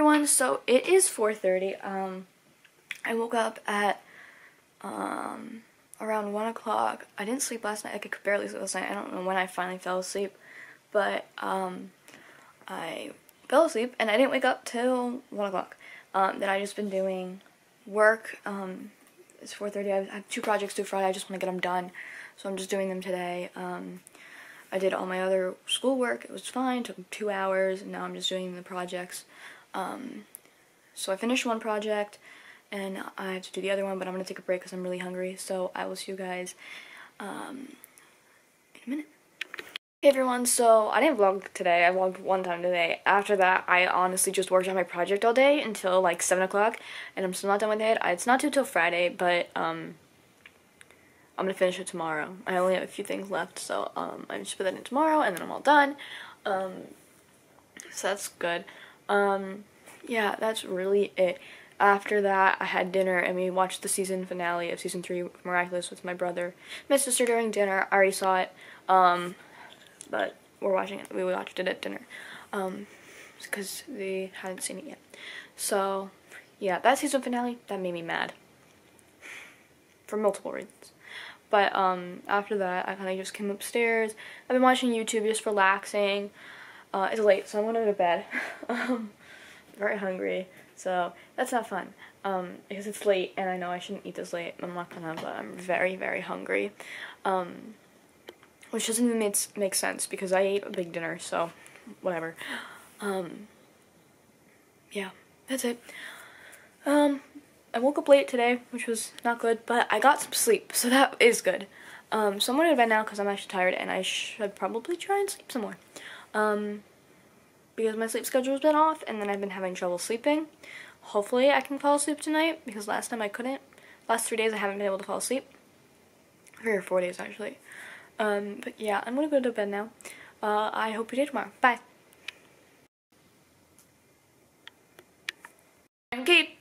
Everyone, so it is 4:30. I woke up at around 1 o'clock. I didn't sleep last night. I could barely sleep last night. I don't know when I finally fell asleep, but I fell asleep and I didn't wake up till 1 o'clock. Then I just been doing work. It's 4:30. I have 2 projects due Friday. I just want to get them done, so I'm just doing them today. I did all my other schoolwork. It was fine. It took 2 hours, and now I'm just doing the projects. So I finished one project, and I have to do the other one, but I'm going to take a break because I'm really hungry, so I will see you guys in a minute. Hey everyone, so I didn't vlog today. I vlogged one time today. After that, I honestly just worked on my project all day until like 7 o'clock, and I'm still not done with it. It's not due till Friday, but I'm going to finish it tomorrow. I only have a few things left, so I just put that in tomorrow, and then I'm all done. So that's good. Yeah, that's really it. After that, I had dinner, and we watched the season finale of season 3 of Miraculous with my brother, my sister during dinner. I already saw it, but we're watching it. We watched it at dinner, because they hadn't seen it yet. So, yeah, that season finale, that made me mad. For multiple reasons. But, after that, I kind of just came upstairs. I've been watching YouTube, just relaxing. It's late, so I'm gonna go to bed. Very hungry, so that's not fun, because it's late, and I know I shouldn't eat this late. I'm not gonna, but I'm very, very hungry, which doesn't even make sense, because I ate a big dinner, so whatever. Yeah, that's it. I woke up late today, which was not good, but I got some sleep, so that is good. So I'm going to bed now, because I'm actually tired, and I should probably try and sleep some more. Because my sleep schedule's been off, and then I've been having trouble sleeping. Hopefully I can fall asleep tonight, because last time I couldn't. Last 3 days I haven't been able to fall asleep. 3 or 4 days, actually. But yeah, I'm gonna go to bed now. I hope you do tomorrow. Bye! I'm Kate!